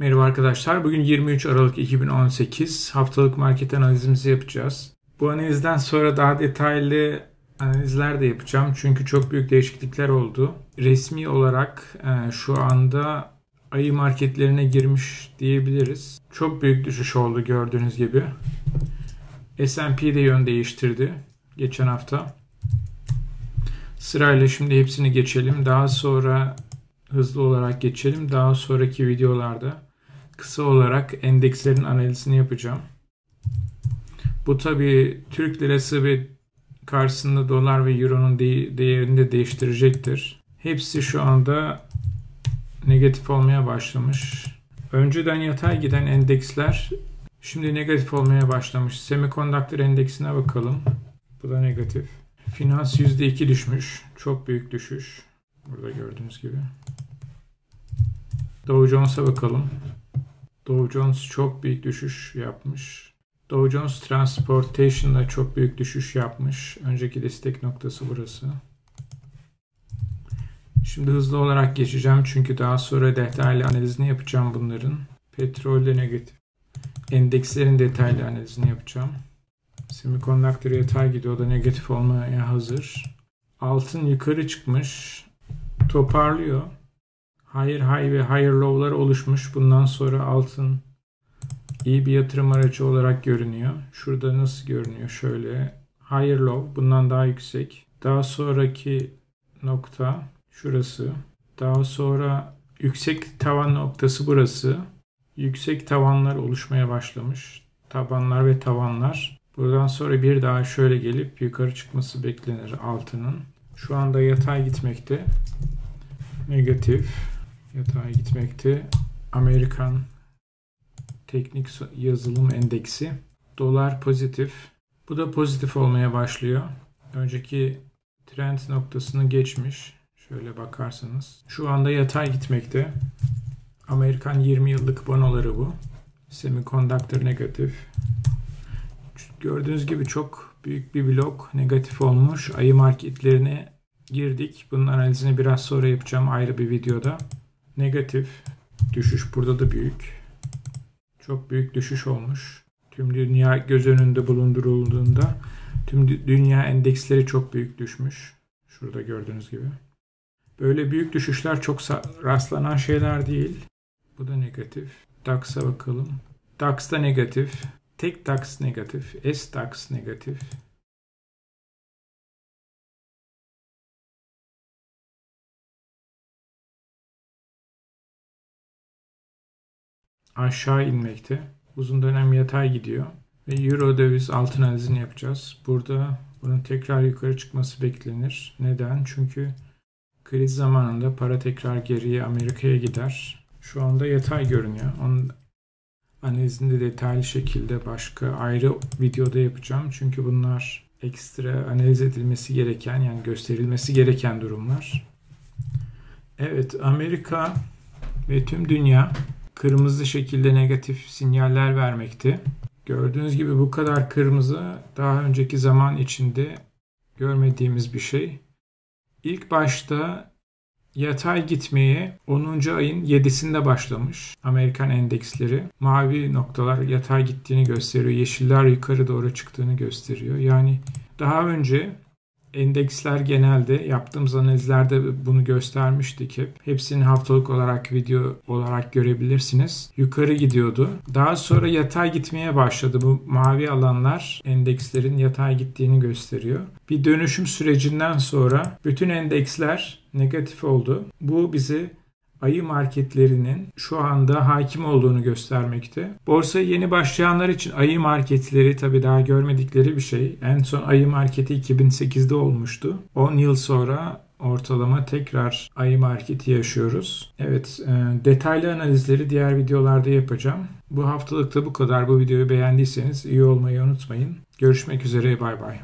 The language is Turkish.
Merhaba arkadaşlar, bugün 23 Aralık 2018 haftalık market analizimizi yapacağız. Bu analizden sonra daha detaylı analizler de yapacağım çünkü çok büyük değişiklikler oldu. Resmi olarak şu anda ayı marketlerine girmiş diyebiliriz. Çok büyük düşüş oldu gördüğünüz gibi. S&P de yön değiştirdi geçen hafta. Sırayla şimdi hepsini geçelim. Daha sonra hızlı olarak geçelim. Daha sonraki videolarda kısa olarak endekslerin analizini yapacağım. Bu tabii Türk lirası ve karşısında dolar ve euronun değerini de değiştirecektir. Hepsi şu anda negatif olmaya başlamış. Önceden yatay giden endeksler şimdi negatif olmaya başlamış. Semiconductor endeksine bakalım. Bu da negatif. Finans %2 düşmüş. Çok büyük düşüş. Burada gördüğünüz gibi. Dow Jones'a bakalım. Dow Jones çok büyük düşüş yapmış. Dow Jones Transportation'da çok büyük düşüş yapmış. Önceki destek noktası burası. Şimdi hızlı olarak geçeceğim çünkü daha sonra detaylı analizini yapacağım bunların. Petrol de negatif. Endekslerin detaylı analizini yapacağım. Semiconductor yatay gidiyor, o da negatif olmaya hazır. Altın yukarı çıkmış. Toparlıyor. Higher high ve higher low'lar oluşmuş. Bundan sonra altın iyi bir yatırım aracı olarak görünüyor. Şurada nasıl görünüyor? Şöyle higher low. Bundan daha yüksek. Daha sonraki nokta şurası. Daha sonra yüksek tavan noktası burası. Yüksek tavanlar oluşmaya başlamış. Tabanlar ve tavanlar. Buradan sonra bir daha şöyle gelip yukarı çıkması beklenir altının. Şu anda yatay gitmekte. Negatif. Yatay gitmekte. Amerikan teknik yazılım endeksi. Dolar pozitif. Bu da pozitif olmaya başlıyor. Önceki trend noktasını geçmiş. Şöyle bakarsanız. Şu anda yatay gitmekte. Amerikan 20 yıllık bonoları bu. Semiconductor negatif. Gördüğünüz gibi çok büyük bir blok negatif olmuş. Ayı marketlerine girdik. Bunun analizini biraz sonra yapacağım ayrı bir videoda. Negatif. Düşüş burada da büyük. Çok büyük düşüş olmuş. Tüm dünya göz önünde bulundurulduğunda tüm dünya endeksleri çok büyük düşmüş. Şurada gördüğünüz gibi. Böyle büyük düşüşler çok rastlanan şeyler değil. Bu da negatif. DAX'a bakalım. DAX da negatif. Tek DAX negatif, S-DAX negatif. Aşağı inmekte. Uzun dönem yatay gidiyor. Ve euro döviz altın analizini yapacağız. Burada bunun tekrar yukarı çıkması beklenir. Neden? Çünkü kriz zamanında para tekrar geriye Amerika'ya gider. Şu anda yatay görünüyor. Onun analizini de detaylı şekilde başka ayrı videoda yapacağım. Çünkü bunlar ekstra analiz edilmesi gereken, yani gösterilmesi gereken durumlar. Evet, Amerika ve tüm dünya kırmızı şekilde negatif sinyaller vermekte. Gördüğünüz gibi bu kadar kırmızı daha önceki zaman içinde görmediğimiz bir şey. İlk başta yatay gitmeye 10. ayın 7'sinde başlamış Amerikan endeksleri. Mavi noktalar yatay gittiğini gösteriyor. Yeşiller yukarı doğru çıktığını gösteriyor. Yani daha önce endeksler genelde yaptığımız analizlerde bunu göstermiştik hep. Hepsini haftalık olarak video olarak görebilirsiniz. Yukarı gidiyordu. Daha sonra yatay gitmeye başladı. Bu mavi alanlar endekslerin yatay gittiğini gösteriyor. Bir dönüşüm sürecinden sonra bütün endeksler negatif oldu. Bu bizi ayı marketlerinin şu anda hakim olduğunu göstermekte. Borsaya yeni başlayanlar için ayı marketleri tabii daha görmedikleri bir şey. En son ayı marketi 2008'de olmuştu. 10 yıl sonra ortalama tekrar ayı marketi yaşıyoruz. Evet, detaylı analizleri diğer videolarda yapacağım. Bu haftalık da bu kadar. Bu videoyu beğendiyseniz iyi olmayı unutmayın. Görüşmek üzere, bay bay.